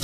What?